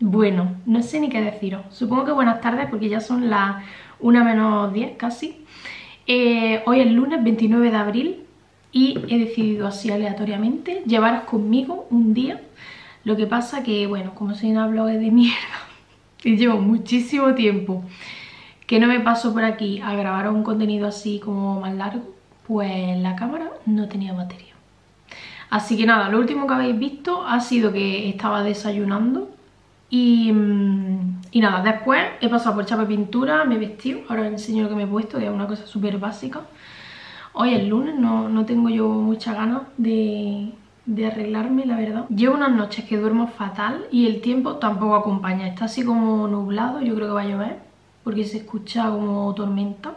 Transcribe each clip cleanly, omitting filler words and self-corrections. Bueno, no sé ni qué deciros. Supongo que buenas tardes porque ya son las 1:10 casi. Hoy es lunes 29 de abril y he decidido así aleatoriamente llevaros conmigo un día. Lo que pasa que, bueno, como soy una blogger de mierda y llevo muchísimo tiempo que no me paso por aquí a grabar un contenido así como más largo, pues la cámara no tenía batería. Así que nada, lo último que habéis visto ha sido que estaba desayunando. Y nada, después he pasado por chapa de pintura, me he vestido, ahora os enseño lo que me he puesto, que es una cosa súper básica. Hoy es lunes, no tengo yo mucha ganas de arreglarme, la verdad. Llevo unas noches que duermo fatal y el tiempo tampoco acompaña, está así como nublado, yo creo que va a llover, porque se escucha como tormenta.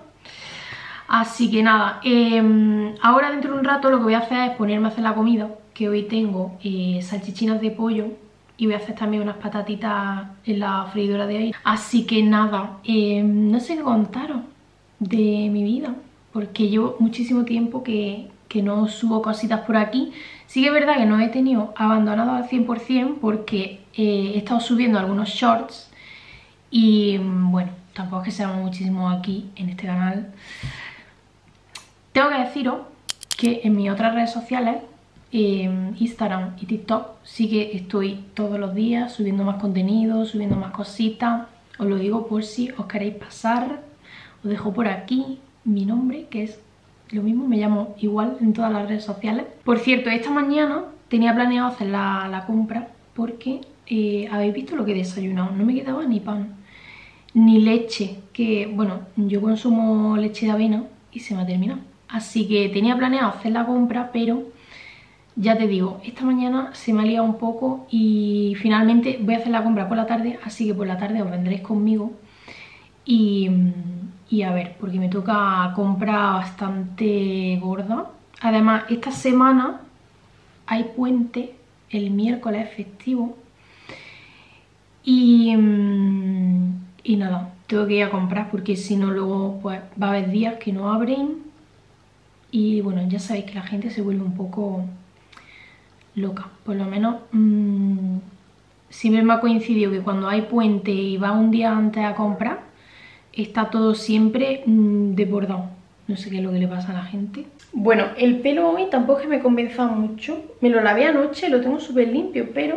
Así que nada, ahora dentro de un rato lo que voy a hacer es ponerme a hacer la comida, que hoy tengo salchichinas de pollo. Y voy a hacer también unas patatitas en la freidora de aire. Así que nada, no sé qué contaros de mi vida. Porque llevo muchísimo tiempo que no subo cositas por aquí. Sí que es verdad que no he tenido abandonado al 100% porque he estado subiendo algunos shorts. Y bueno, tampoco es que seamos muchísimo aquí en este canal. Tengo que deciros que en mis otras redes sociales... Instagram y TikTok sí que estoy todos los días subiendo más contenido, subiendo más cositas. Os lo digo por si os queréis pasar. Os dejo por aquí mi nombre, que es lo mismo, me llamo igual en todas las redes sociales. Por cierto, esta mañana tenía planeado hacer la compra porque habéis visto lo que he desayunado. No me quedaba ni pan, ni leche, que bueno, yo consumo leche de avena y se me ha terminado. Así que tenía planeado hacer la compra, pero... ya te digo, esta mañana se me ha liado un poco y finalmente voy a hacer la compra por la tarde, así que por la tarde os vendréis conmigo y a ver, porque me toca compra bastante gorda. Además, esta semana hay puente, el miércoles es festivo y nada, tengo que ir a comprar porque si no luego pues va a haber días que no abren y bueno, ya sabéis que la gente se vuelve un poco... loca, por lo menos siempre me ha coincidido que cuando hay puente y va un día antes a comprar, está todo siempre desbordado. No sé qué es lo que le pasa a la gente. Bueno, el pelo hoy tampoco es que me convenza mucho. Me lo lavé anoche, lo tengo súper limpio, pero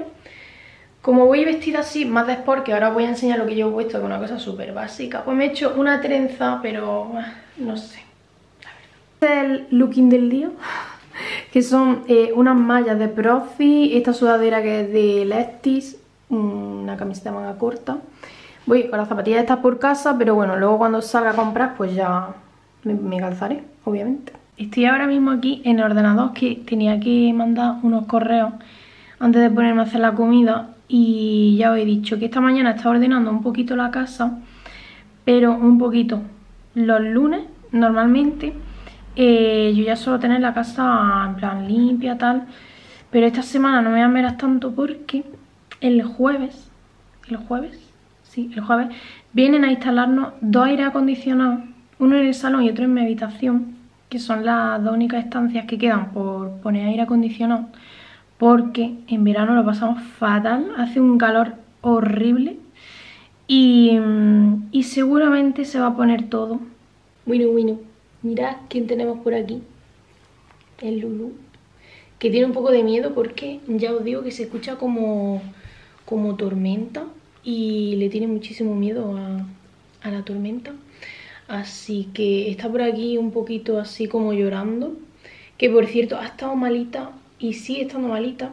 como voy vestida así, más de sport, que ahora os voy a enseñar lo que yo he puesto, que es una cosa súper básica. Pues me he hecho una trenza, pero no sé, la verdad. Este es el looking del día, que son unas mallas de Profi, esta sudadera que es de Lefties, una camiseta de manga corta. Voy con las zapatillas estas por casa, pero bueno, luego cuando salga a comprar pues ya me calzaré, obviamente. Estoy ahora mismo aquí en el ordenador, que tenía que mandar unos correos antes de ponerme a hacer la comida. Y ya os he dicho que esta mañana estaba ordenando un poquito la casa, pero un poquito. Los lunes normalmente... yo ya suelo tener la casa en plan limpia, tal. Pero esta semana no me voy a meras tanto porque el jueves vienen a instalarnos dos aire acondicionados, uno en el salón y otro en mi habitación, que son las dos únicas estancias que quedan por poner aire acondicionado, porque en verano lo pasamos fatal, hace un calor horrible y seguramente se va a poner todo. Bueno. Mirad quién tenemos por aquí, el Lulu, que tiene un poco de miedo porque ya os digo que se escucha como tormenta y le tiene muchísimo miedo a la tormenta. Así que está por aquí un poquito así como llorando, que por cierto ha estado malita y sigue estando malita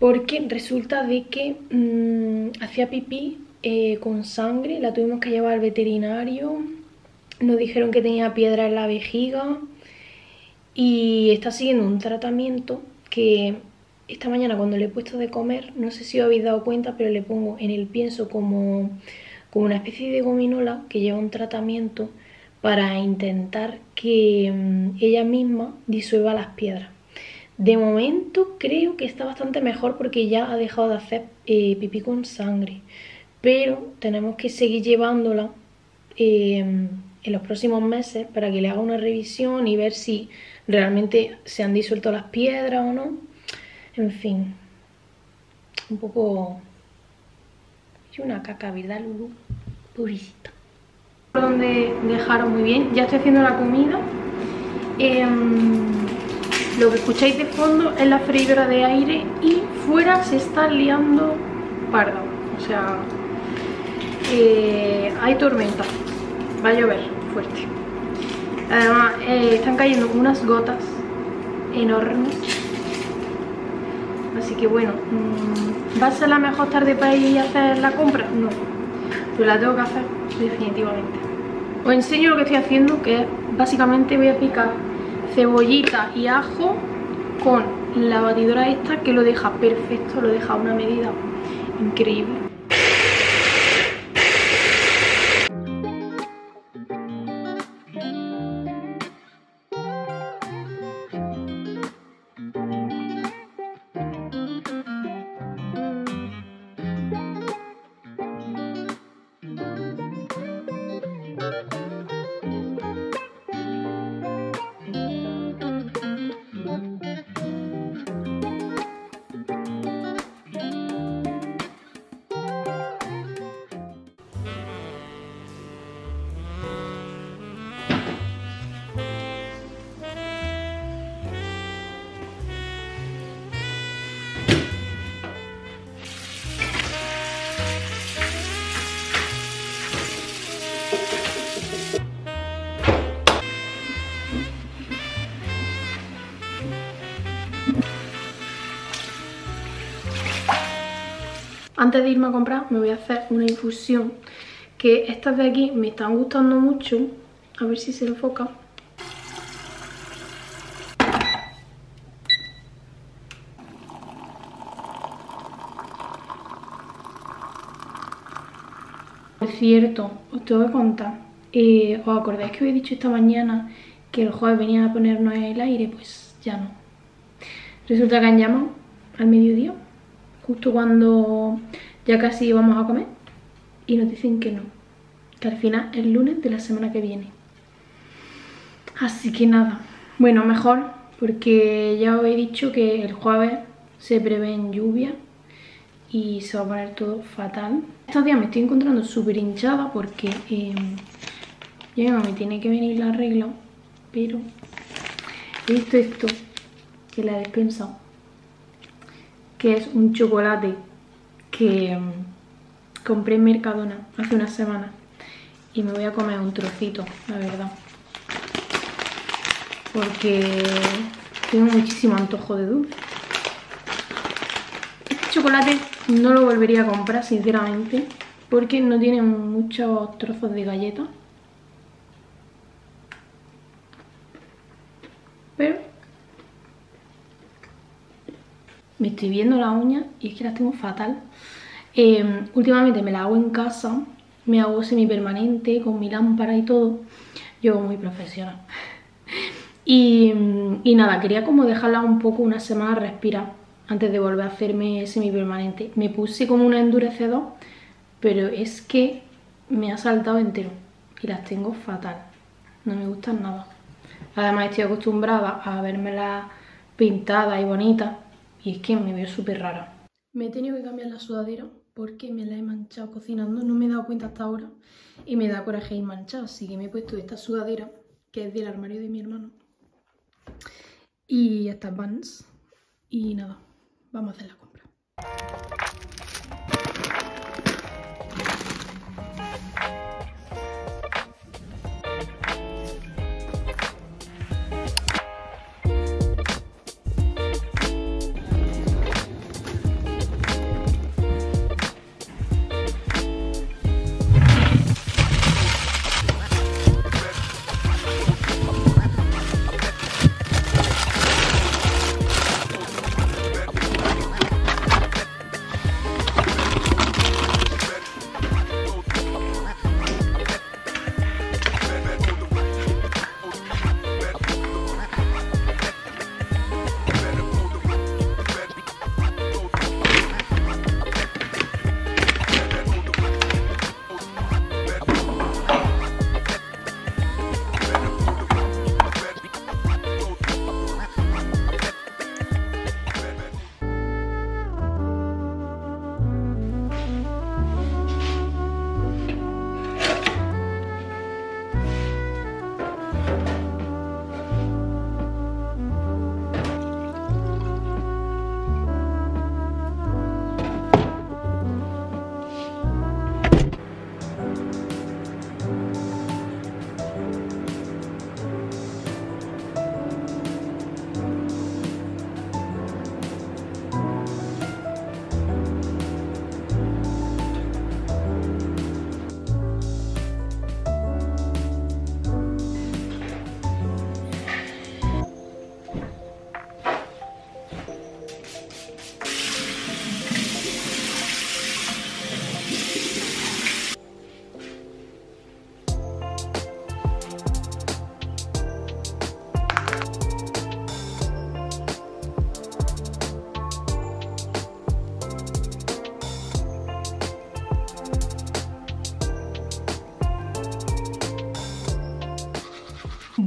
porque resulta de que hacía pipí con sangre, la tuvimos que llevar al veterinario. Nos dijeron que tenía piedra en la vejiga y está siguiendo un tratamiento que esta mañana cuando le he puesto de comer, no sé si os habéis dado cuenta, pero le pongo en el pienso como una especie de gominola que lleva un tratamiento para intentar que ella misma disuelva las piedras. De momento creo que está bastante mejor porque ya ha dejado de hacer pipí con sangre, pero tenemos que seguir llevándola en los próximos meses para que le haga una revisión y ver si realmente se han disuelto las piedras o no. En fin, un poco Y una caca, ¿verdad, Lulu? Purisita. Donde dejaron muy bien. Ya estoy haciendo la comida. Lo que escucháis de fondo es la freidora de aire y fuera se está liando parda. O sea, hay tormenta. Va a llover fuerte. Además, están cayendo unas gotas enormes. Así que bueno, ¿va a ser la mejor tarde para ir a hacer la compra? No, pero la tengo que hacer definitivamente. Os enseño lo que estoy haciendo, que básicamente voy a picar cebollita y ajo con la batidora esta, que lo deja perfecto, lo deja a una medida increíble. Antes de irme a comprar me voy a hacer una infusión, que estas de aquí me están gustando mucho. A ver si se enfoca. Por cierto, os tengo que contar. ¿Os acordáis que os he dicho esta mañana que el jueves venían a ponernos el aire? Pues ya no. Resulta que han llamado al mediodía, justo cuando ya casi vamos a comer, y nos dicen que no, que al final es el lunes de la semana que viene. Así que nada, bueno, mejor, porque ya os he dicho que el jueves se prevén lluvias y se va a poner todo fatal. Estos días me estoy encontrando súper hinchada porque ya me tiene que venir la regla, pero he visto esto en la despensa, que es un chocolate que compré en Mercadona hace unas semanas, y me voy a comer un trocito, la verdad, porque tengo muchísimo antojo de dulce. Este chocolate no lo volvería a comprar, sinceramente, porque no tiene muchos trozos de galleta, pero me estoy viendo las uñas y es que las tengo fatal. Últimamente me las hago en casa, me hago semipermanente con mi lámpara y todo. Yo muy profesional. Y nada, quería como dejarla un poco, una semana a respirar, antes de volver a hacerme semipermanente. Me puse como una endurecedor, pero es que me ha saltado entero y las tengo fatal. No me gustan nada. Además estoy acostumbrada a vérmelas pintadas y bonitas, y es que me veo súper rara. Me he tenido que cambiar la sudadera porque me la he manchado cocinando. No me he dado cuenta hasta ahora y me da coraje ir manchada. Así que me he puesto esta sudadera, que es del armario de mi hermano, y estas Vans. Y nada, vamos a hacer la compra.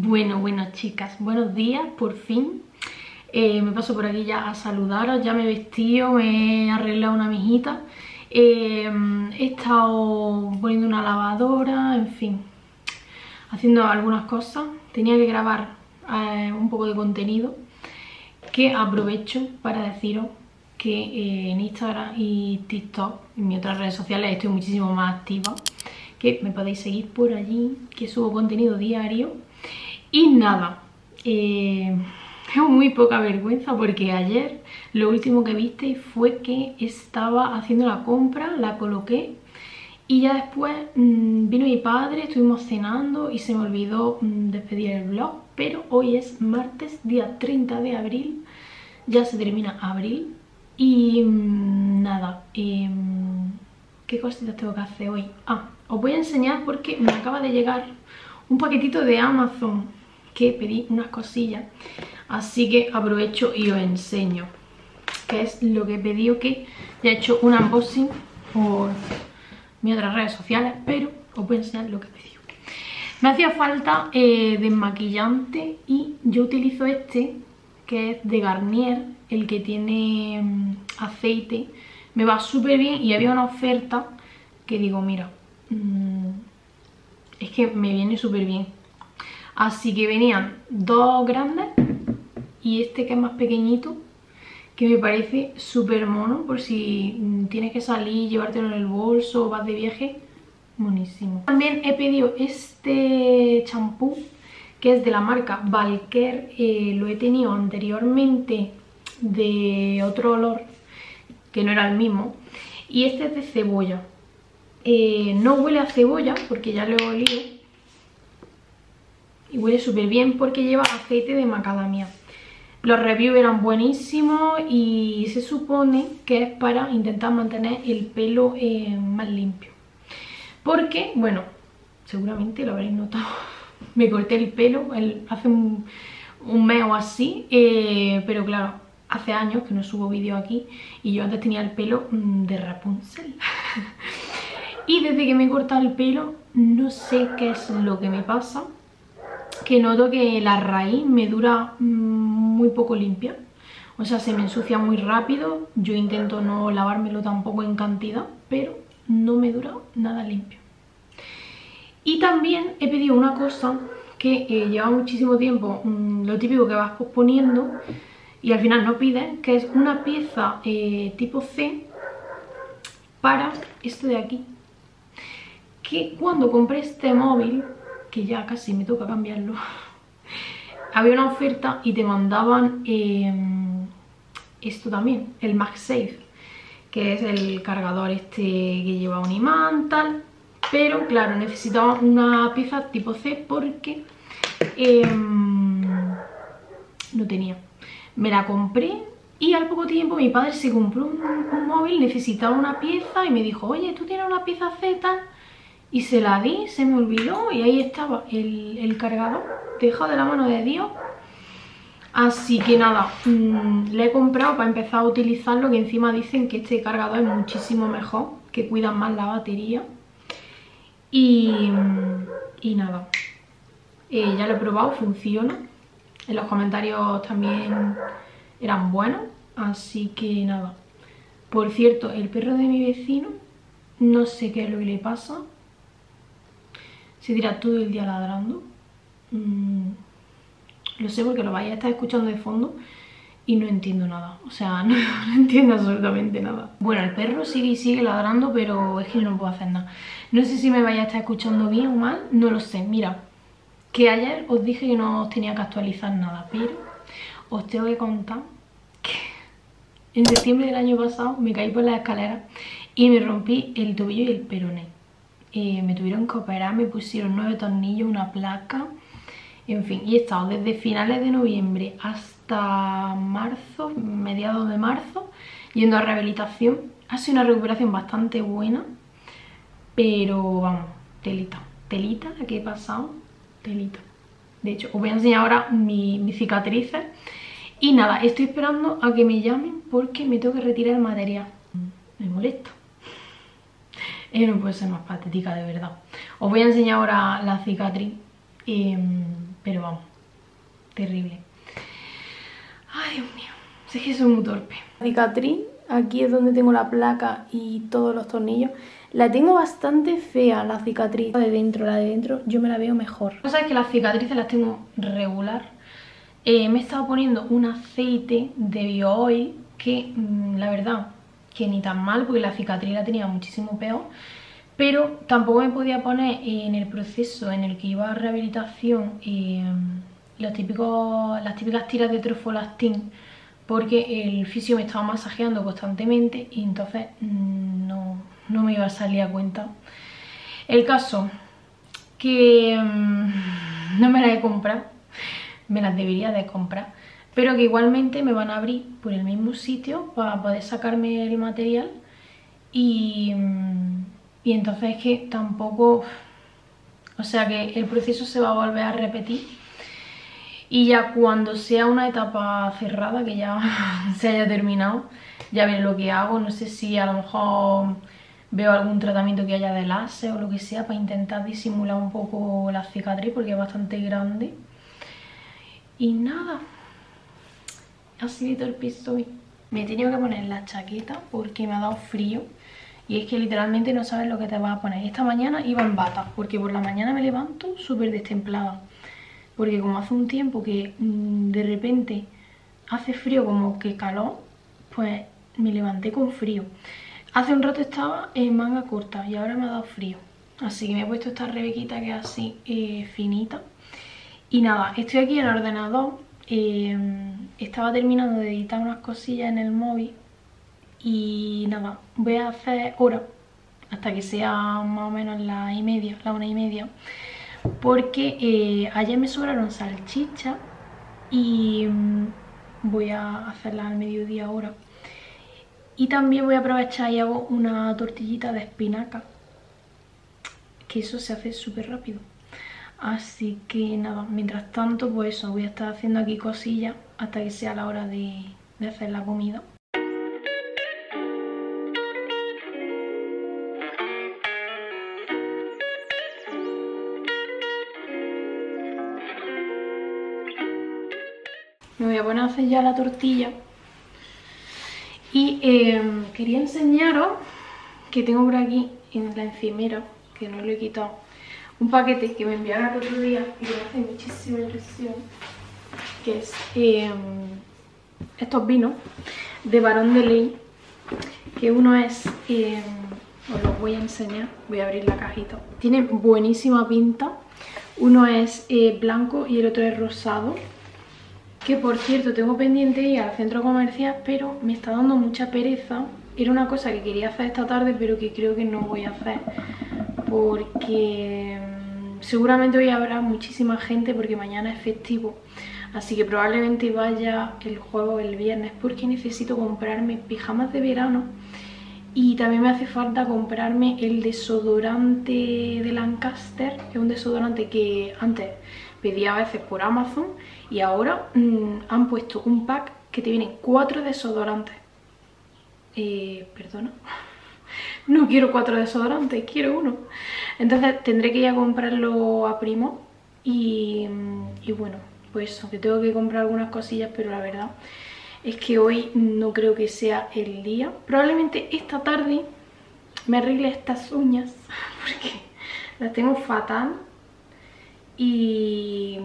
Bueno, chicas, buenos días, por fin. Me paso por aquí ya a saludaros, ya me he vestido, me he arreglado una mijita. He estado poniendo una lavadora, en fin, haciendo algunas cosas. Tenía que grabar un poco de contenido que aprovecho para deciros que en Instagram y TikTok, en mis otras redes sociales, estoy muchísimo más activa. Que me podéis seguir por allí, que subo contenido diario. Y nada, tengo muy poca vergüenza porque ayer lo último que visteis fue que estaba haciendo la compra, la coloqué y ya después vino mi padre, estuvimos cenando y se me olvidó despedir el vlog. Pero hoy es martes, día 30 de abril, ya se termina abril y nada, ¿qué cositas tengo que hacer hoy? Ah, os voy a enseñar porque me acaba de llegar un paquetito de Amazon que pedí unas cosillas, así que aprovecho y os enseño que es lo que he pedido, que ya he hecho un unboxing por mis otras redes sociales, pero os voy a enseñar lo que he pedido. Me hacía falta desmaquillante y yo utilizo este que es de Garnier, el que tiene aceite, me va súper bien y había una oferta que digo, mira, es que me viene súper bien. Así que venían dos grandes y este que es más pequeñito, que me parece súper mono por si tienes que salir, llevártelo en el bolso o vas de viaje, monísimo. También he pedido este champú que es de la marca Valquer, lo he tenido anteriormente de otro olor que no era el mismo y este es de cebolla. No huele a cebolla porque ya lo he olido y huele súper bien porque lleva aceite de macadamia. Los reviews eran buenísimos y se supone que es para intentar mantener el pelo más limpio. Porque, bueno, seguramente lo habréis notado, me corté el pelo hace un mes o así, pero claro, hace años que no subo vídeo aquí y yo antes tenía el pelo de Rapunzel. Y desde que me he cortado el pelo, no sé qué es lo que me pasa, que noto que la raíz me dura muy poco limpia. O sea, se me ensucia muy rápido, yo intento no lavármelo tampoco en cantidad, pero no me dura nada limpio. Y también he pedido una cosa que lleva muchísimo tiempo, lo típico que vas posponiendo y al final no pides, que es una pieza tipo C para esto de aquí. Que cuando compré este móvil, que ya casi me toca cambiarlo, había una oferta y te mandaban esto también, el MagSafe, que es el cargador este que lleva un imán, tal. Pero claro, necesitaba una pieza tipo C porque no tenía. Me la compré y al poco tiempo mi padre se compró un móvil, necesitaba una pieza y me dijo, oye, ¿tú tienes una pieza C tal? Y se la di, se me olvidó y ahí estaba el cargador, dejado de la mano de Dios. Así que nada, le he comprado para empezar a utilizarlo, que encima dicen que este cargador es muchísimo mejor, que cuidan más la batería. Y nada, ya lo he probado, funciona. En los comentarios también eran buenos, así que nada. Por cierto, el perro de mi vecino, no sé qué es lo que le pasa. Se tira todo el día ladrando. Lo sé porque lo vais a estar escuchando de fondo y no entiendo nada. O sea, no entiendo absolutamente nada. Bueno, el perro sigue y sigue ladrando, pero es que yo no puedo hacer nada. No sé si me vais a estar escuchando bien o mal, no lo sé. Mira, que ayer os dije que no os tenía que actualizar nada, pero os tengo que contar que en septiembre del año pasado me caí por las escaleras y me rompí el tobillo y el peroné. Me tuvieron que operar, me pusieron 9 tornillos, una placa, en fin, y he estado desde finales de noviembre hasta marzo, mediados de marzo, yendo a rehabilitación. Ha sido una recuperación bastante buena, pero vamos, telita, telita la que he pasado, telita. De hecho, os voy a enseñar ahora mis cicatrices y nada, estoy esperando a que me llamen porque me tengo que retirar el material. Me molesta. No puede ser más patética, de verdad. Os voy a enseñar ahora la cicatriz. pero vamos, terrible. Ay, Dios mío, es que soy muy torpe. La cicatriz, aquí es donde tengo la placa y todos los tornillos. La tengo bastante fea, la cicatriz. La de dentro, yo me la veo mejor. La cosa es que las cicatrices las tengo regular. Me he estado poniendo un aceite de BioOil que, la verdad, que ni tan mal, porque la cicatriz la tenía muchísimo peor. Pero tampoco me podía poner en el proceso en el que iba a rehabilitación las típicas tiras de trofolastín, porque el fisio me estaba masajeando constantemente y entonces no me iba a salir a cuenta. El caso que no me las he comprado, me las debería de comprar, pero que igualmente me van a abrir por el mismo sitio para poder sacarme el material y entonces es que tampoco, o sea que el proceso se va a volver a repetir. Y ya cuando sea una etapa cerrada, que ya se haya terminado, ya veré lo que hago. No sé si a lo mejor veo algún tratamiento que haya de láser o lo que sea para intentar disimular un poco la cicatriz, porque es bastante grande. Y nada, así de torpe estoy. Me he tenido que poner la chaqueta porque me ha dado frío. Y es que literalmente no sabes lo que te vas a poner. Esta mañana iba en bata, porque por la mañana me levanto súper destemplada. Porque como hace un tiempo que de repente hace frío como que calor, pues me levanté con frío. Hace un rato estaba en manga corta y ahora me ha dado frío. Así que me he puesto esta rebequita que es así finita. Y nada, estoy aquí en el ordenador. Estaba terminando de editar unas cosillas en el móvil. Y nada, voy a hacer hora hasta que sea más o menos la 1:30. Porque ayer me sobraron salchicha y voy a hacerla al mediodía ahora. Y también voy a aprovechar y hago una tortillita de espinaca, que eso se hace súper rápido. Así que nada, mientras tanto pues eso, voy a estar haciendo aquí cosillas hasta que sea la hora de hacer la comida. Me voy a poner a hacer ya la tortilla y quería enseñaros que tengo por aquí en la encimera, que no lo he quitado, un paquete que me enviaron el otro día y me hace muchísima impresión, que es estos vinos de Barón de Ley, que uno es, os los voy a enseñar, voy a abrir la cajita, tiene buenísima pinta, uno es blanco y el otro es rosado. Que por cierto, tengo pendiente ir al centro comercial, pero me está dando mucha pereza. Era una cosa que quería hacer esta tarde, pero que creo que no voy a hacer. Porque seguramente hoy habrá muchísima gente, porque mañana es festivo. Así que probablemente vaya el jueves o el viernes, porque necesito comprarme pijamas de verano. Y también me hace falta comprarme el desodorante de Lancaster, que es un desodorante que antes pedía a veces por Amazon y ahora han puesto un pack que te vienen 4 desodorantes. Perdona, no quiero 4 desodorantes, quiero uno. Entonces tendré que ir a comprarlo a Primo y bueno, pues eso, que tengo que comprar algunas cosillas, pero la verdad es que hoy no creo que sea el día. Probablemente esta tarde me arregle estas uñas porque las tengo fatal. Y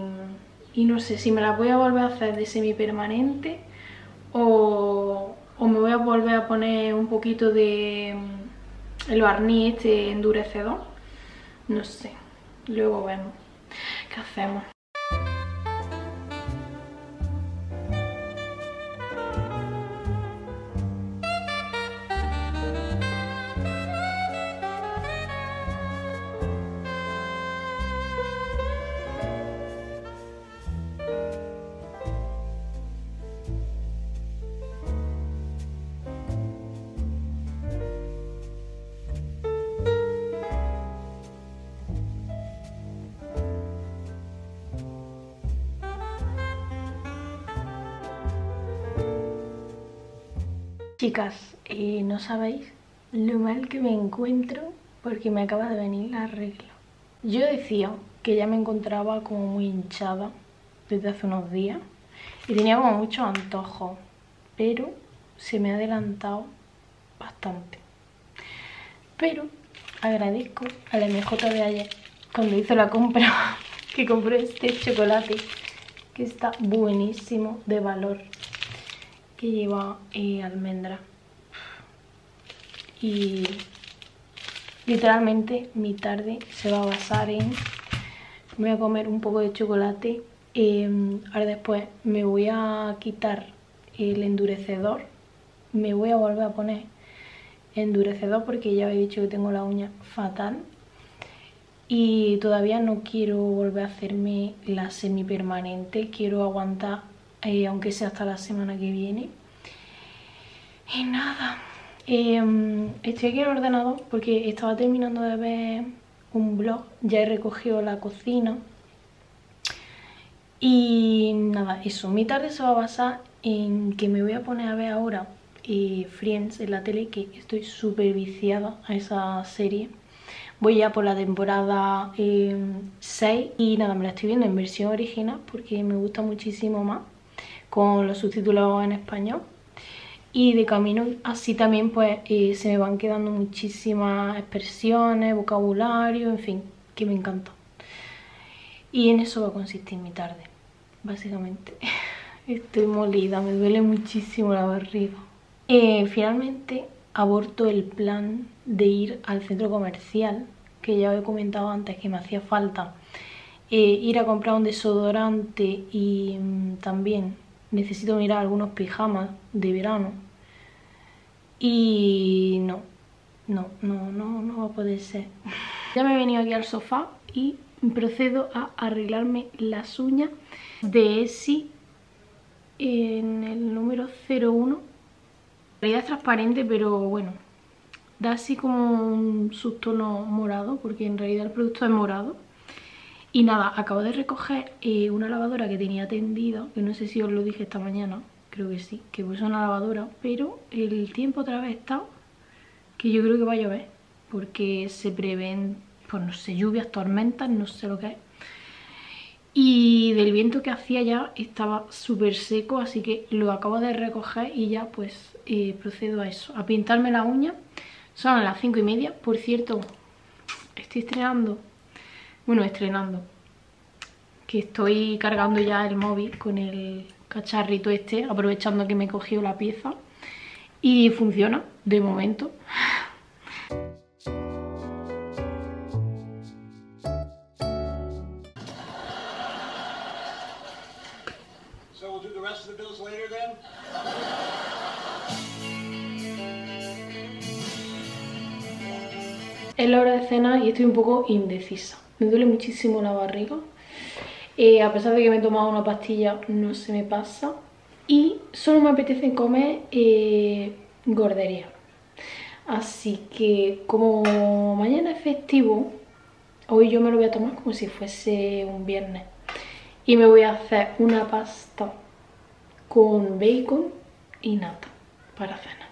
no sé si me las voy a volver a hacer de semipermanente o me voy a volver a poner un poquito de el barniz este endurecedor. No sé, luego vemos qué hacemos. Chicas, no sabéis lo mal que me encuentro porque me acaba de venir la regla. Yo decía que ya me encontraba como muy hinchada desde hace unos días y tenía como muchos antojos, pero se me ha adelantado bastante. Pero agradezco a la MJ de ayer cuando hizo la compra, que compró este chocolate que está buenísimo, de valor, que lleva almendra y literalmente mi tarde se va a basar en: me voy a comer un poco de chocolate, ahora después me voy a quitar el endurecedor, me voy a volver a poner endurecedor porque ya habéis dicho que tengo la uña fatal y todavía no quiero volver a hacerme la semipermanente, quiero aguantar aunque sea hasta la semana que viene. Y nada, estoy aquí en el ordenador porque estaba terminando de ver un blog, ya he recogido la cocina y nada, eso, mi tarde se va a basar en que me voy a poner a ver ahora Friends en la tele, que estoy súper viciada a esa serie. Voy ya por la temporada 6 y nada, me la estoy viendo en versión original porque me gusta muchísimo más con los subtítulos en español. Y de camino así también pues se me van quedando muchísimas expresiones, vocabulario, en fin, que me encanta. Y en eso va a consistir mi tarde, básicamente. Estoy molida, me duele muchísimo la barriga. Finalmente aborto el plan de ir al centro comercial, que ya os he comentado antes que me hacía falta ir a comprar un desodorante y también necesito mirar algunos pijamas de verano. Y no va a poder ser. Ya me he venido aquí al sofá y procedo a arreglarme las uñas de Essie en el número 01. En realidad es transparente, pero bueno, da así como un subtono morado, porque en realidad el producto es morado. Y nada, acabo de recoger una lavadora que tenía tendida, que no sé si os lo dije esta mañana, creo que sí, que puse una lavadora, pero el tiempo otra vez está, que yo creo que va a llover, porque se prevén, pues no sé, lluvias, tormentas, no sé lo que es. Y del viento que hacía ya estaba súper seco, así que lo acabo de recoger y ya pues procedo a eso, a pintarme la uña. Son las 5:30, por cierto, estoy estrenando, bueno, que estoy cargando ya el móvil con el cacharrito este, aprovechando que me he cogido la pieza y funciona, de momento. Es la hora de cenar y estoy un poco indecisa. Me duele muchísimo la barriga. A pesar de que me he tomado una pastilla, no se me pasa. Y solo me apetece comer gordería. Así que como mañana es festivo, hoy yo me lo voy a tomar como si fuese un viernes. Y me voy a hacer una pasta con bacon y nata para cenar,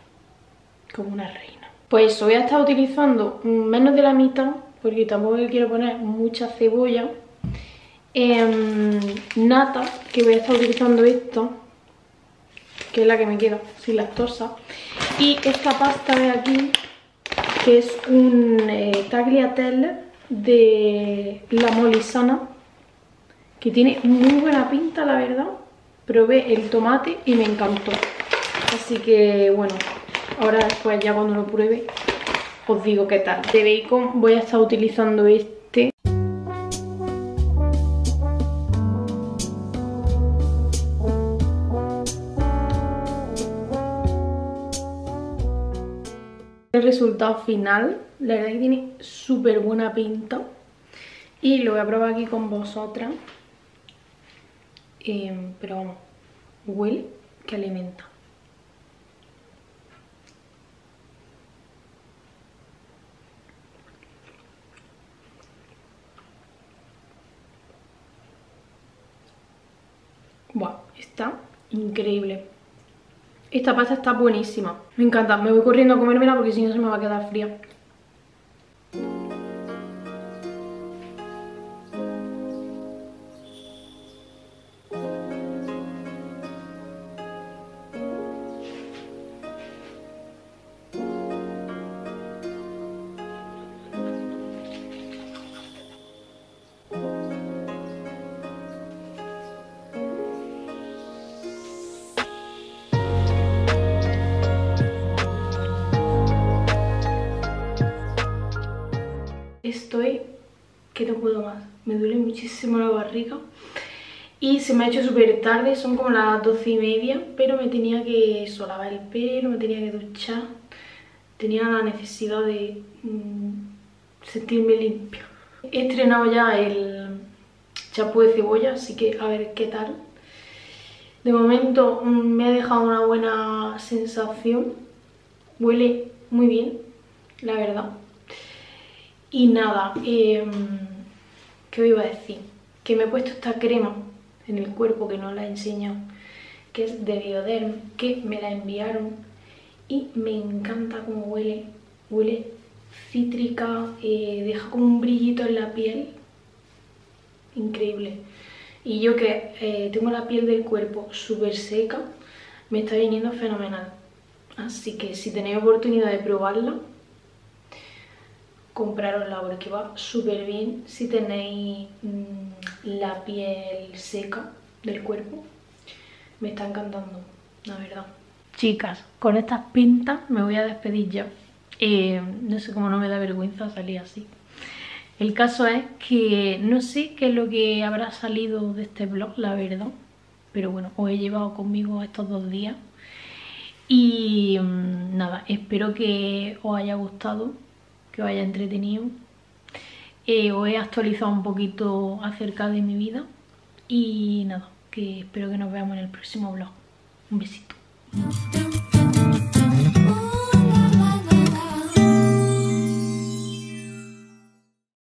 como una reina. Pues voy a estar utilizando menos de la mitad, porque tampoco le quiero poner mucha cebolla. Nata, que voy a estar utilizando esta, que es la que me queda sin lactosa. Y esta pasta de aquí, que es un tagliatelle de la Molisana, que tiene muy buena pinta, la verdad. Probé el tomate y me encantó. Así que bueno, ahora después ya cuando lo pruebe os digo qué tal. De bacon voy a estar utilizando este. El resultado final, la verdad es que tiene súper buena pinta. Y lo voy a probar aquí con vosotras. Pero vamos, huele que alimenta. Buah, está increíble. Esta pasta está buenísima. Me encanta, me voy corriendo a comérmela porque si no se me va a quedar fría. que no puedo más. Me duele muchísimo la barriga y se me ha hecho súper tarde, son como las 12:30, pero me tenía que lavar el pelo, me tenía que duchar, tenía la necesidad de sentirme limpia. He estrenado ya el champú de cebolla, así que a ver qué tal. De momento me ha dejado una buena sensación, huele muy bien, la verdad. Y nada, ¿qué os iba a decir? Que me he puesto esta crema en el cuerpo que no la he enseñado, que es de Bioderma, que me la enviaron y me encanta cómo huele, huele cítrica, deja como un brillito en la piel, increíble. Y yo que tengo la piel del cuerpo súper seca, me está viniendo fenomenal. Así que si tenéis oportunidad de probarla, comprárosla porque va súper bien si tenéis la piel seca del cuerpo. Me está encantando, la verdad. Chicas, con estas pintas me voy a despedir ya. No sé cómo no me da vergüenza salir así. El caso es que no sé qué es lo que habrá salido de este vlog, la verdad. Pero bueno, os he llevado conmigo estos 2 días. Y nada, espero que os haya gustado, que os haya entretenido. Os he actualizado un poquito acerca de mi vida. Y nada, que espero que nos veamos en el próximo vlog. Un besito.